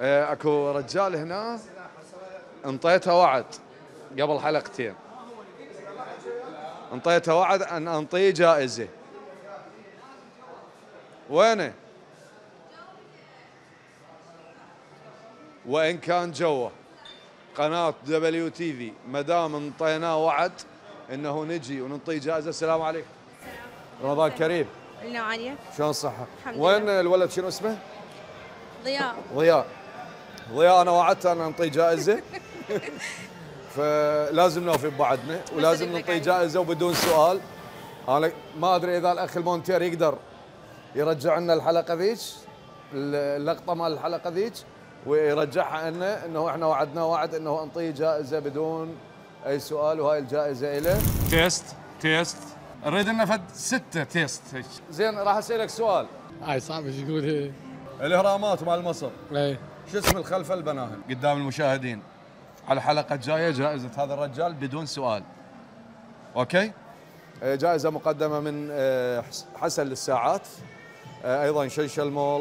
اكو رجال هنا انطيته وعد قبل حلقتين، انطيته وعد ان انطيه جائزه. وينه؟ وان كان جوا قناه WTV ما دام انطيناه وعد انه نجي وننطيه جائزه. السلام عليكم. رمضان كريم. النوعانية. شلون صحة؟ الحمد لله. وين الولد شنو اسمه؟ ضياء. ضياء انا وعدته ان انطيه جائزه فلازم نوفي بوعدنا ولازم ننطيه جائزه وبدون سؤال. انا ما ادري اذا الاخ المونتير يقدر يرجع لنا الحلقه ذيك، اللقطه مال الحلقه ذيك، ويرجعها لنا انه احنا وعدناه وعد انه انطيه جائزه بدون اي سؤال، وهاي الجائزه له تيست. اريد لنا فد 6 تيست. زين راح اسالك سؤال. هاي صعبه شو تقول؟ الاهرامات مال مصر. اي. شو اسم الخلفه البناهن؟ قدام المشاهدين. على الحلقه الجايه جائزه هذا الرجال بدون سؤال. اوكي؟ جائزه مقدمه من حسن للساعات، ايضا شيشل مول.